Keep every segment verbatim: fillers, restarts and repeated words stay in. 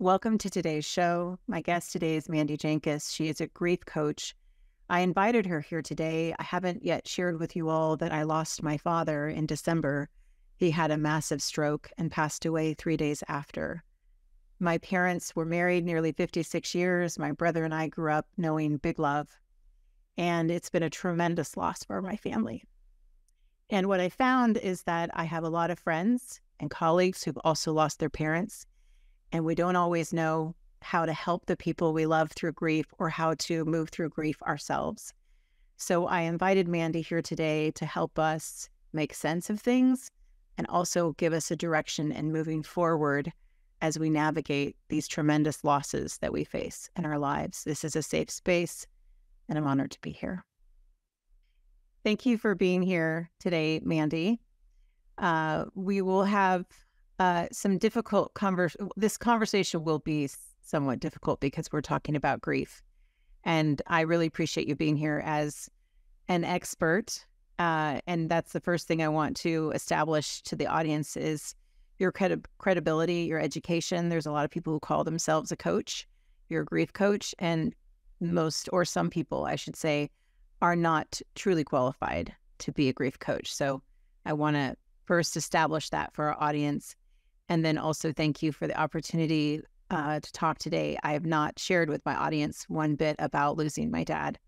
Welcome to today's show. My guest today is Mandy Jankus. She is a grief coach. I invited her here today. I haven't yet shared with you all that I lost my father in December. He had a massive stroke and passed away three days after. My parents were married nearly fifty-six years. My brother and I grew up knowing big love, and it's been a tremendous loss for my family. And what I found is that I have a lot of friends and colleagues who've also lost their parents, and we don't always know how to help the people we love through grief or how to move through grief ourselves. So I invited Mandy here today to help us make sense of things and also give us a direction in moving forward as we navigate these tremendous losses that we face in our lives. This is a safe space, and I'm honored to be here. Thank you for being here today, Mandy. Uh, we will have Uh, some difficult converse. This conversation will be somewhat difficult because we're talking about grief, and I really appreciate you being here as an expert. Uh, and that's the first thing I want to establish to the audience is your cred credibility, your education. There's a lot of people who call themselves a coach. You're a grief coach, and most, or some people, I should say, are not truly qualified to be a grief coach. So I want to first establish that for our audience. And then also thank you for the opportunity uh, to talk today. I have not shared with my audience one bit about losing my dad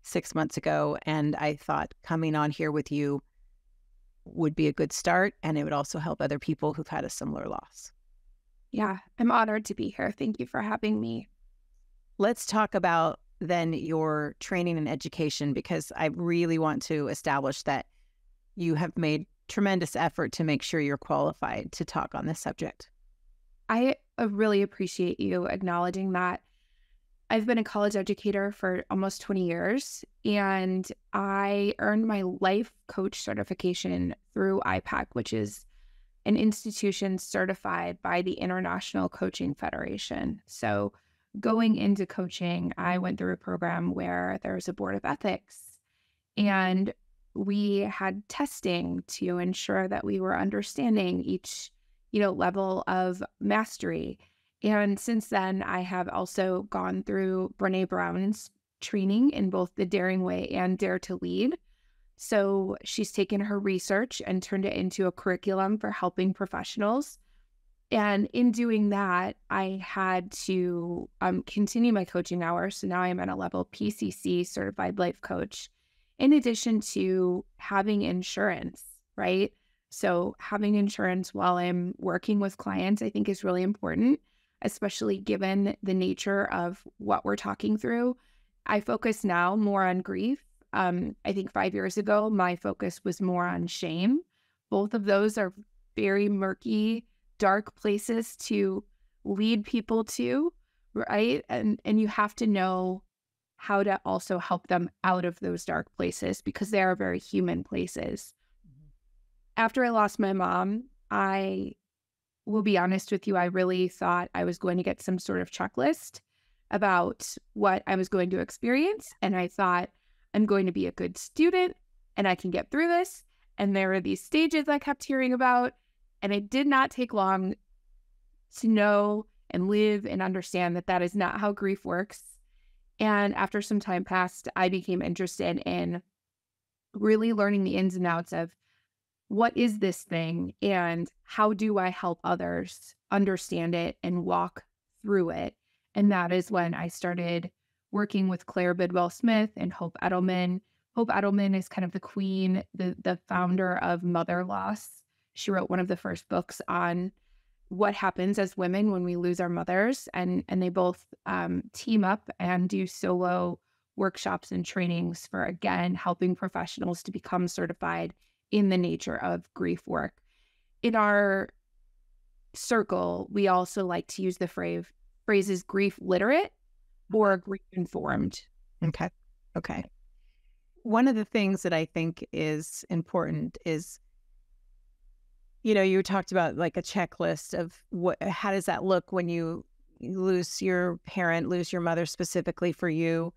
six months ago. And I thought coming on here with you would be a good start. And it would also help other people who've had a similar loss. Yeah, I'm honored to be here. Thank you for having me. Let's talk about then your training and education, because I really want to establish that you have made tremendous effort to make sure you're qualified to talk on this subject. I really appreciate you acknowledging that. I've been a college educator for almost twenty years, and I earned my life coach certification through I PAC, which is an institution certified by the International Coaching Federation. So going into coaching, I went through a program where there was a board of ethics, and we had testing to ensure that we were understanding each, you know, level of mastery. And since then, I have also gone through Brene Brown's training in both the Daring Way and Dare to Lead. So she's taken her research and turned it into a curriculum for helping professionals. And in doing that, I had to um, continue my coaching hours. So now I'm at a level P C C, Certified Life Coach, in addition to having insurance, right? So having insurance while I'm working with clients, I think is really important, especially given the nature of what we're talking through. I focus now more on grief. Um, I think five years ago, my focus was more on shame. Both of those are very murky, dark places to lead people to, right? And, and you have to know how to also help them out of those dark places, because they are very human places. Mm-hmm. After I lost my mom, I will be honest with you, I really thought I was going to get some sort of checklist about what I was going to experience. And I thought, I'm going to be a good student and I can get through this. And there were these stages I kept hearing about. And it did not take long to know and live and understand that that is not how grief works. And after some time passed, I became interested in really learning the ins and outs of what is this thing and how do I help others understand it and walk through it. And that is when I started working with Claire Bidwell Smith and Hope Edelman. Hope Edelman is kind of the queen, the, the founder of Mother Loss. She wrote one of the first books on what happens as women when we lose our mothers, and and they both um, team up and do solo workshops and trainings for, again, helping professionals to become certified in the nature of grief work. In our circle, we also like to use the phrase phrases grief literate or grief informed. Okay. Okay. One of the things that I think is important is, you know, you talked about like a checklist of what, how does that look when you lose your parent, lose your mother specifically for you.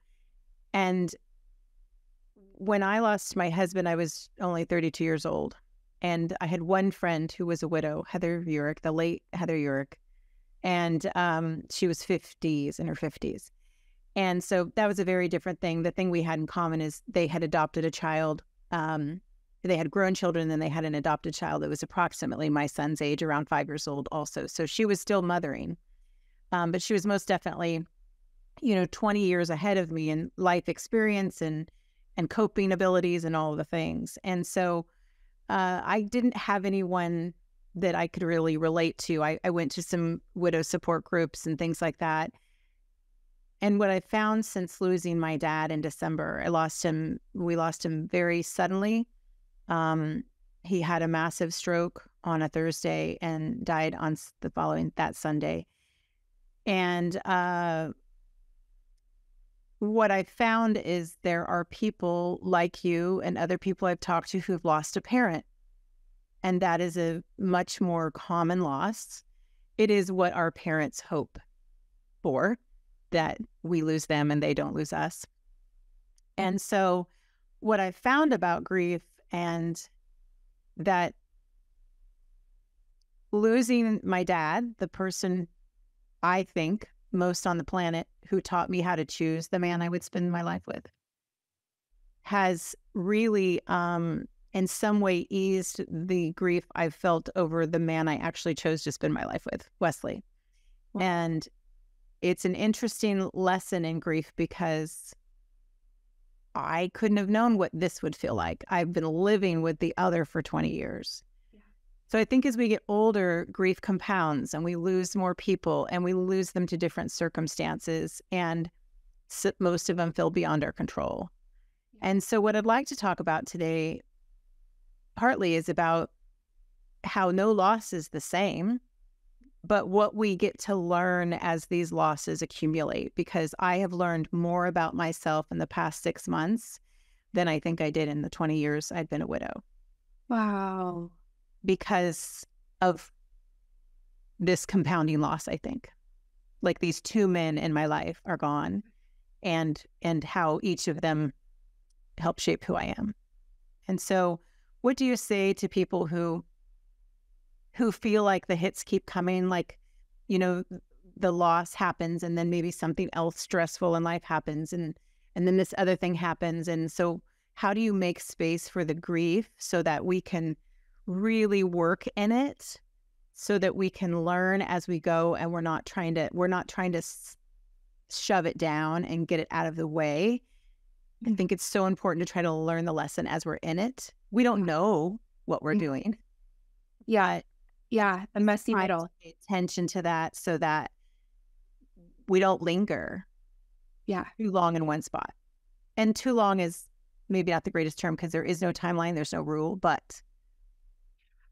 And when I lost my husband, I was only thirty-two years old. And I had one friend who was a widow, Heather Urick, the late Heather Urick. And um, she was fifties, in her fifties. And so that was a very different thing. The thing we had in common is they had adopted a child. Um, they had grown children, and they had an adopted child that was approximately my son's age, around five years old also. So she was still mothering, um, but she was most definitely, you know, twenty years ahead of me in life experience and and coping abilities and all the things. And so uh, I didn't have anyone that I could really relate to. I, I went to some widow support groups and things like that. And what I found since losing my dad in December, I lost him, we lost him very suddenly. Um, he had a massive stroke on a Thursday and died on the following, that Sunday. And uh, what I found is there are people like you and other people I've talked to who've lost a parent. And that is a much more common loss. It is what our parents hope for, that we lose them and they don't lose us. And so what I found about grief, and that losing my dad, the person I think most on the planet who taught me how to choose the man I would spend my life with, has really um, in some way eased the grief I felt over the man I actually chose to spend my life with, Wesley. Wow. And it's an interesting lesson in grief, because I couldn't have known what this would feel like. I've been living with the other for twenty years. Yeah. So I think as we get older, grief compounds and we lose more people, and we lose them to different circumstances, and most of them feel beyond our control. Yeah. And so what I'd like to talk about today partly is about how no loss is the same, but what we get to learn as these losses accumulate, because I have learned more about myself in the past six months than I think I did in the twenty years I'd been a widow. Wow. Because of this compounding loss, I think. Like, these two men in my life are gone, and and how each of them helped shape who I am. And so what do you say to people who who feel like the hits keep coming, like, you know, the loss happens and then maybe something else stressful in life happens, and, and then this other thing happens. And so how do you make space for the grief so that we can really work in it, so that we can learn as we go, and we're not trying to, we're not trying to shove it down and get it out of the way. Mm-hmm. I think it's so important to try to learn the lesson as we're in it. We don't know what we're doing. Yeah. Yeah, a messy middle. Pay attention to that so that we don't linger yeah. too long in one spot. And too long is maybe not the greatest term, because there is no timeline, there's no rule, but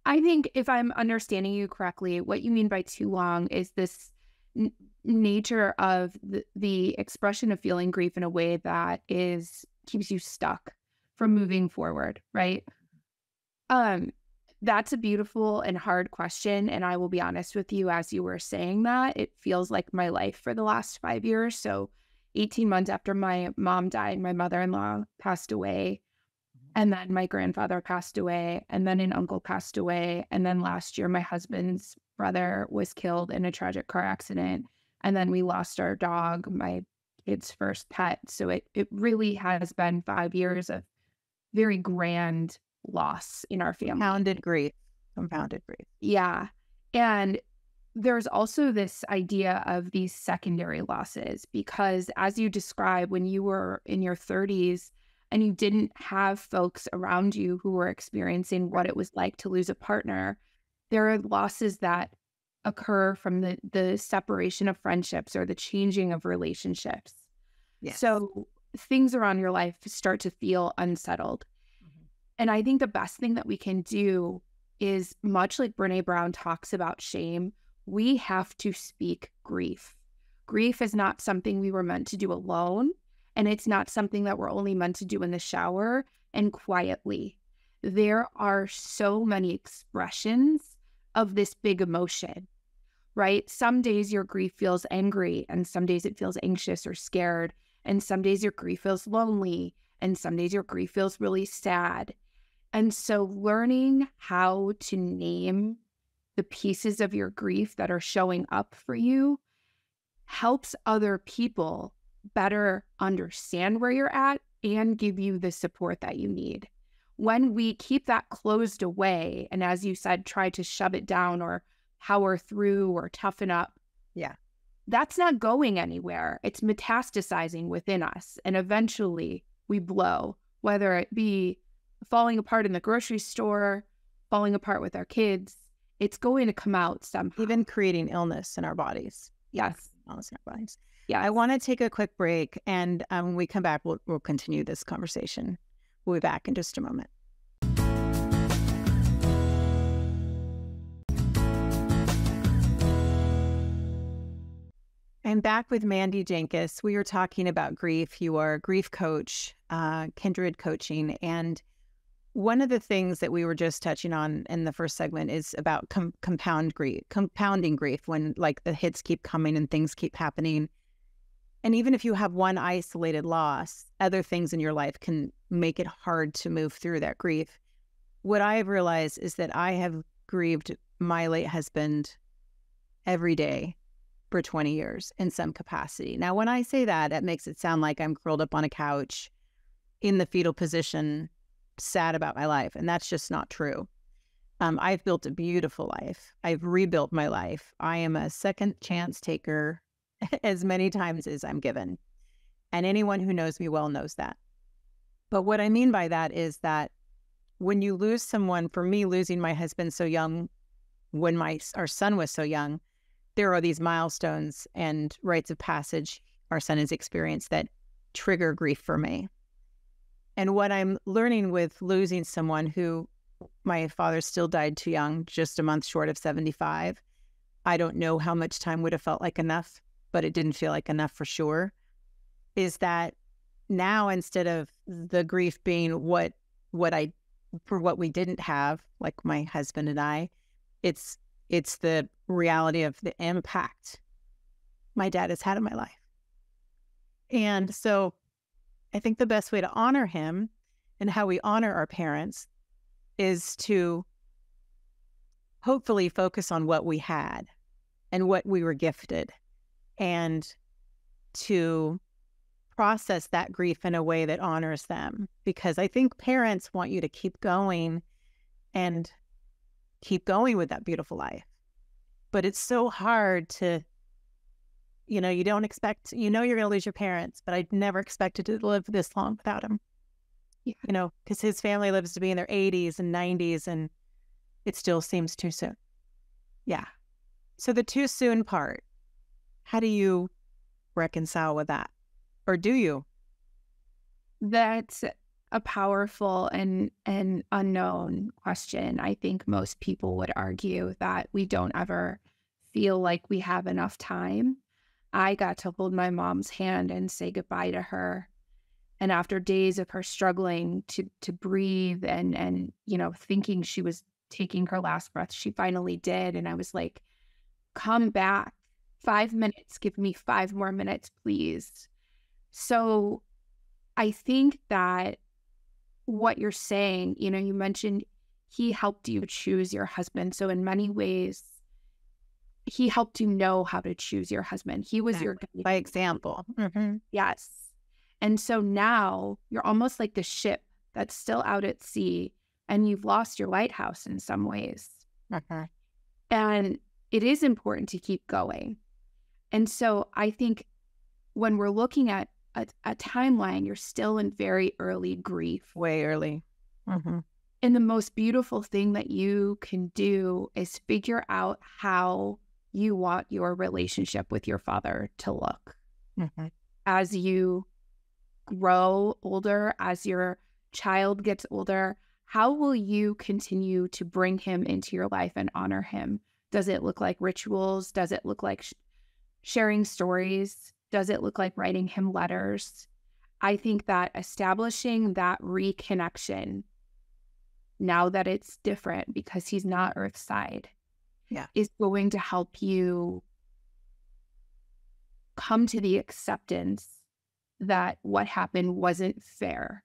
I think if I'm understanding you correctly, what you mean by too long is this n- nature of the, the expression of feeling grief in a way that is keeps you stuck from moving forward, right? Um. That's a beautiful and hard question. And I will be honest with you, as you were saying that, it feels like my life for the last five years. So eighteen months after my mom died, my mother-in-law passed away. And then my grandfather passed away. And then an uncle passed away. And then last year, my husband's brother was killed in a tragic car accident. And then we lost our dog, my kid's first pet. So it, it really has been five years of very grand loss in our family. Compounded grief. Compounded grief. Yeah. And there's also this idea of these secondary losses, because as you describe, when you were in your thirties and you didn't have folks around you who were experiencing what it was like to lose a partner, there are losses that occur from the, the separation of friendships or the changing of relationships. Yes. So things around your life start to feel unsettled. And I think the best thing that we can do is, much like Brene Brown talks about shame, we have to speak grief. Grief is not something we were meant to do alone, and it's not something that we're only meant to do in the shower and quietly. There are so many expressions of this big emotion, right? Some days your grief feels angry, and some days it feels anxious or scared, and some days your grief feels lonely, and some days your grief feels really sad. And so learning how to name the pieces of your grief that are showing up for you helps other people better understand where you're at and give you the support that you need. When we keep that closed away, and as you said, try to shove it down or power through or toughen up, yeah, that's not going anywhere. It's metastasizing within us. And eventually we blow, whether it be falling apart in the grocery store, falling apart with our kids, it's going to come out somehow. Even creating illness in our bodies. Yes. Illness in our bodies. Yeah. I want to take a quick break, and um, when we come back, we'll, we'll continue this conversation. We'll be back in just a moment. I'm back with Mandy Jankus. We are talking about grief. You are a grief coach, uh, Kindred Coaching. And one of the things that we were just touching on in the first segment is about com compound grief, compounding grief, when like the hits keep coming and things keep happening. And even if you have one isolated loss, other things in your life can make it hard to move through that grief. What I have realized is that I have grieved my late husband every day for twenty years in some capacity. Now, when I say that, it makes it sound like I'm curled up on a couch in the fetal position, sad about my life. And that's just not true. Um, I've built a beautiful life. I've rebuilt my life. I am a second chance taker as many times as I'm given. And anyone who knows me well knows that. But what I mean by that is that when you lose someone, for me, losing my husband so young, when my our son was so young, there are these milestones and rites of passage our son has experienced that trigger grief for me. And what I'm learning with losing someone who, my father still died too young, just a month short of seventy-five. I don't know how much time would have felt like enough, but it didn't feel like enough for sure, is that now, instead of the grief being what, what I, for what we didn't have, like my husband and I, it's, it's the reality of the impact my dad has had in my life. And so I think the best way to honor him and how we honor our parents is to hopefully focus on what we had and what we were gifted, and to process that grief in a way that honors them. Because I think parents want you to keep going and keep going with that beautiful life. But it's so hard to, you know, you don't expect, you know, you're going to lose your parents, but I never expected to live this long without him, yeah. You know, because his family lives to be in their eighties and nineties, and it still seems too soon. Yeah. So the too soon part, how do you reconcile with that? Or do you? That's a powerful and, and unknown question. I think most people would argue that we don't ever feel like we have enough time. I got to hold my mom's hand and say goodbye to her. And after days of her struggling to, to breathe and, and, you know, thinking she was taking her last breath, she finally did. And I was like, come back. Five minutes, give me five more minutes, please. So I think that what you're saying, you know, you mentioned he helped you choose your husband. So in many ways, he helped you know how to choose your husband. He was your guide. By example. Mm-hmm. Yes. And so now you're almost like the ship that's still out at sea, and you've lost your lighthouse in some ways. Mm-hmm. And it is important to keep going. And so I think when we're looking at a, a timeline, you're still in very early grief. Way early. Mm-hmm. And the most beautiful thing that you can do is figure out how you want your relationship with your father to look. Mm-hmm. As you grow older, as your child gets older, how will you continue to bring him into your life and honor him? Does it look like rituals? Does it look like sh sharing stories? Does it look like writing him letters? I think that establishing that reconnection, now that it's different because he's not earthside, yeah, is going to help you come to the acceptance that what happened wasn't fair.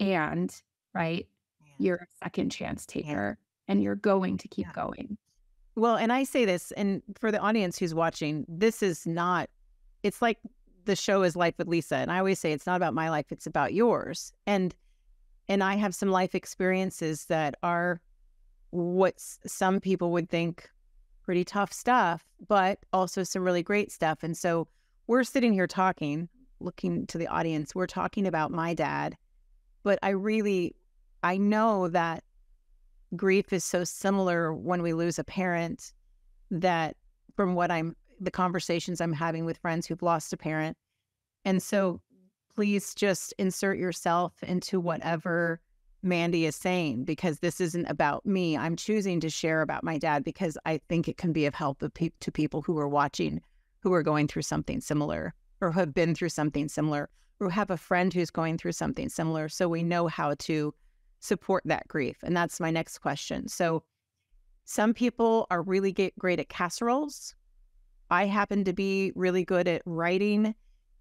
And, right, yeah, you're a second chance taker. Yeah. and you're going to keep yeah. going. Well, and I say this, and for the audience who's watching, this is not, it's like the show is Life with Lisa. And I always say, it's not about my life, it's about yours. And, and I have some life experiences that are what some people would think pretty tough stuff, but also some really great stuff. And so we're sitting here talking, looking to the audience, we're talking about my dad, but I really, I know that grief is so similar when we lose a parent, that from what I'm, the conversations I'm having with friends who've lost a parent. And so please just insert yourself into whatever Mandy is saying, because this isn't about me. I'm choosing to share about my dad because I think it can be of help to people who are watching, who are going through something similar, or have been through something similar, or have a friend who's going through something similar. So we know how to support that grief. And that's my next question. So some people are really get great at casseroles. I happen to be really good at writing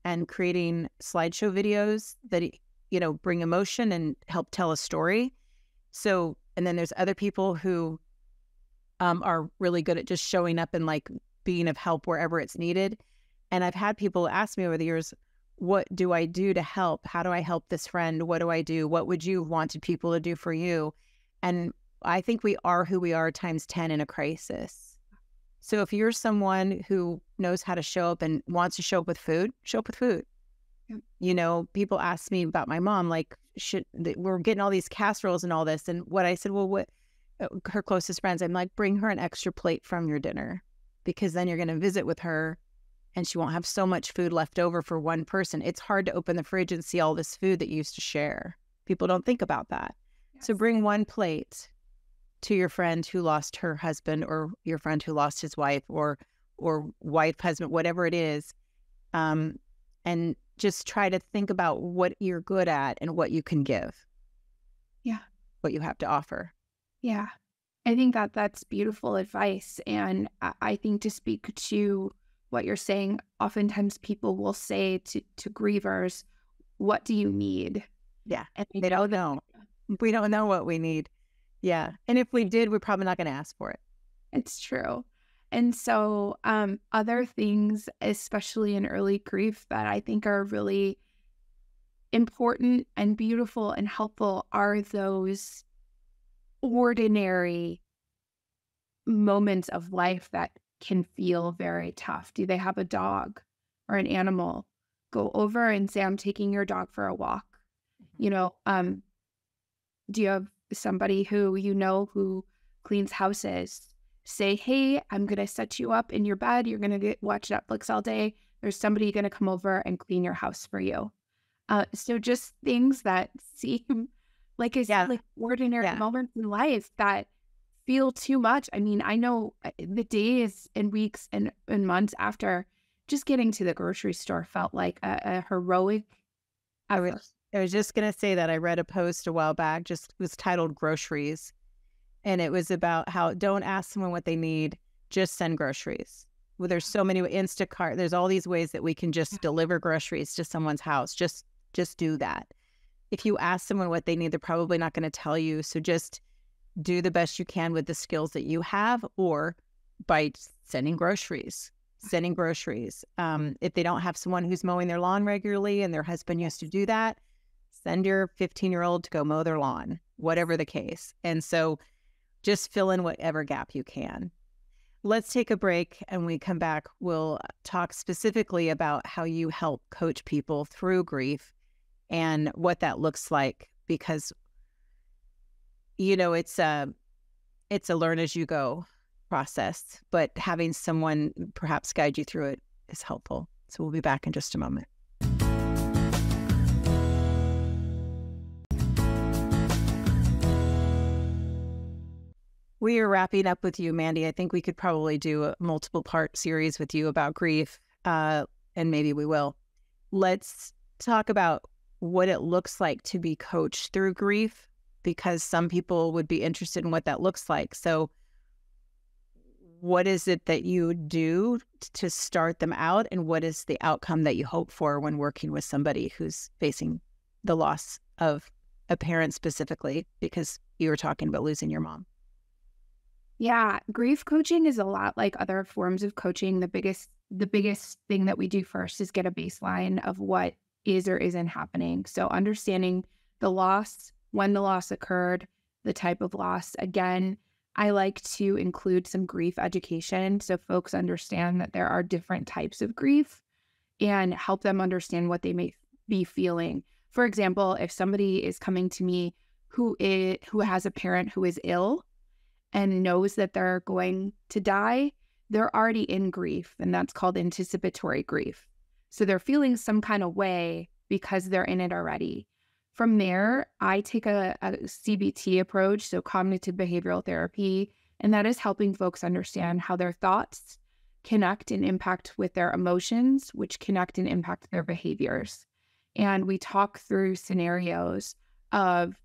and creating slideshow videos that, you know, bring emotion and help tell a story. So, and then there's other people who um, are really good at just showing up and like being of help wherever it's needed. And I've had people ask me over the years, what do I do to help? How do I help this friend? What do I do? What would you wanted people to do for you? And I think we are who we are times ten in a crisis. So if you're someone who knows how to show up and wants to show up with food, show up with food. Yep. You know, people ask me about my mom, like, should, we're getting all these casseroles and all this. And what I said, well, what her closest friends, I'm like, bring her an extra plate from your dinner, because then you're going to visit with her and she won't have so much food left over for one person. It's hard to open the fridge and see all this food that you used to share. People don't think about that. Yes. So bring one plate to your friend who lost her husband, or your friend who lost his wife, or or wife, husband, whatever it is. Um, and just try to think about what you're good at and what you can give. Yeah. What you have to offer. Yeah. I think that that's beautiful advice. And I think to speak to what you're saying, oftentimes people will say to, to grievers, what do you need? Yeah. And they don't know. We don't know what we need. Yeah. And if we did, we're probably not going to ask for it. It's true. And so um, other things, especially in early grief, that I think are really important and beautiful and helpful are those ordinary moments of life that can feel very tough. Do they have a dog or an animal? Go over and say, I'm taking your dog for a walk. You know, um, do you have somebody who you know who cleans houses? Say, hey, I'm going to set you up in your bed. You're going to watch Netflix all day. There's somebody going to come over and clean your house for you. Uh, so just things that seem like, I yeah. said, like ordinary yeah. moments in life that feel too much. I mean, I know the days and weeks and, and months after, just getting to the grocery store felt like a, a heroic effort. I was just going to say that I read a post a while back, just was titled Groceries. And it was about how don't ask someone what they need, just send groceries. Well, there's so many, Instacart, there's all these ways that we can just yeah. deliver groceries to someone's house. Just, just do that. If you ask someone what they need, they're probably not going to tell you. So just do the best you can with the skills that you have, or by sending groceries, sending groceries. Um, if they don't have someone who's mowing their lawn regularly and their husband has to do that, send your fifteen year old to go mow their lawn, whatever the case. And so just fill in whatever gap you can. Let's take a break, and when we come back, we'll talk specifically about how you help coach people through grief and what that looks like, because you know, it's a, it's a learn-as-you-go process, but having someone perhaps guide you through it is helpful. So we'll be back in just a moment. We are wrapping up with you, Mandy. I think we could probably do a multiple-part series with you about grief, uh, and maybe we will. Let's talk about what it looks like to be coached through grief, because some people would be interested in what that looks like. So what is it that you do to start them out, and what is the outcome that you hope for when working with somebody who's facing the loss of a parent specifically, because you were talking about losing your mom? Yeah, grief coaching is a lot like other forms of coaching. The biggest the biggest thing that we do first is get a baseline of what is or isn't happening. So understanding the loss, when the loss occurred, the type of loss. Again, I like to include some grief education so folks understand that there are different types of grief and help them understand what they may be feeling. For example, if somebody is coming to me who is, who has a parent who is ill and knows that they're going to die, they're already in grief, and that's called anticipatory grief. So they're feeling some kind of way because they're in it already. From there, I take a, a C B T approach, so cognitive behavioral therapy, and that is helping folks understand how their thoughts connect and impact with their emotions, which connect and impact their behaviors. And we talk through scenarios of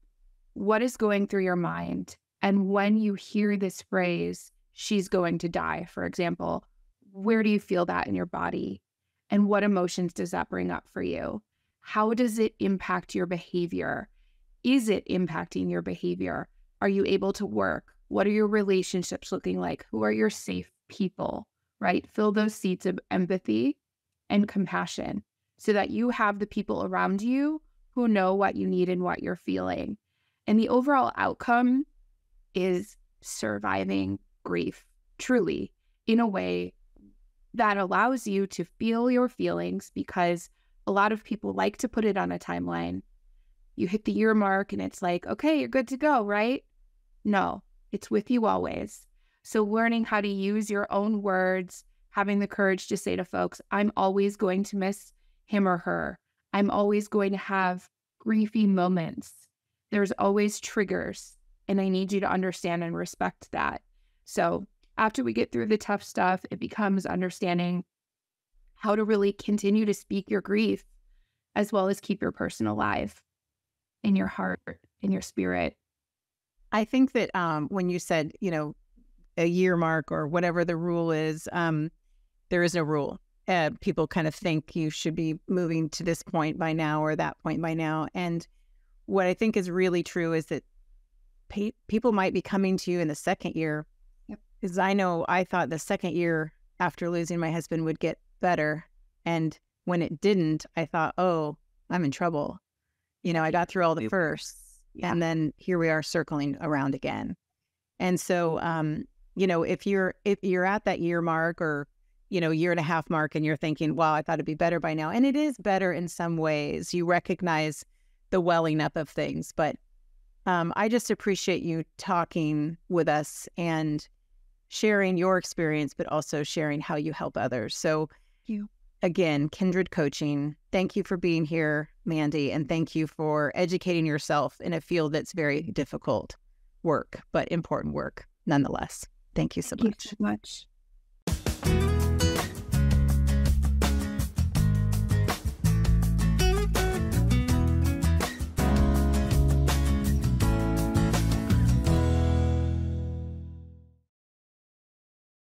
what is going through your mind. And when you hear this phrase, she's going to die, for example, where do you feel that in your body? And what emotions does that bring up for you? How does it impact your behavior? Is it impacting your behavior? Are you able to work? What are your relationships looking like? Who are your safe people, right? Fill those seats of empathy and compassion so that you have the people around you who know what you need and what you're feeling. And the overall outcome is surviving grief, truly, in a way that allows you to feel your feelings, because a lot of people like to put it on a timeline. You hit the year mark and it's like, okay, you're good to go, right? No, it's with you always. So learning how to use your own words, having the courage to say to folks, I'm always going to miss him or her. I'm always going to have griefy moments. There's always triggers, and I need you to understand and respect that. So after we get through the tough stuff, it becomes understanding how to really continue to speak your grief, as well as keep your person alive in your heart, in your spirit. I think that um, when you said, you know, a year mark or whatever the rule is, um, there is no rule. Uh, people kind of think you should be moving to this point by now or that point by now. And what I think is really true is that pe- people might be coming to you in the second year. Because I know I thought the second year after losing my husband would get better. And when it didn't, I thought, oh, I'm in trouble. You know, I got through all the firsts. Yeah. And then here we are circling around again. And so, um, you know, if you're if you're at that year mark or, you know, year and a half mark and you're thinking, wow, I thought it'd be better by now. And it is better in some ways. You recognize the welling up of things. But um, I just appreciate you talking with us and sharing your experience, but also sharing how you help others. So you. Again, Kindred Coaching, thank you for being here, Mandy, and thank you for educating yourself in a field that's very difficult work, but important work nonetheless. Thank you so thank much. You so much.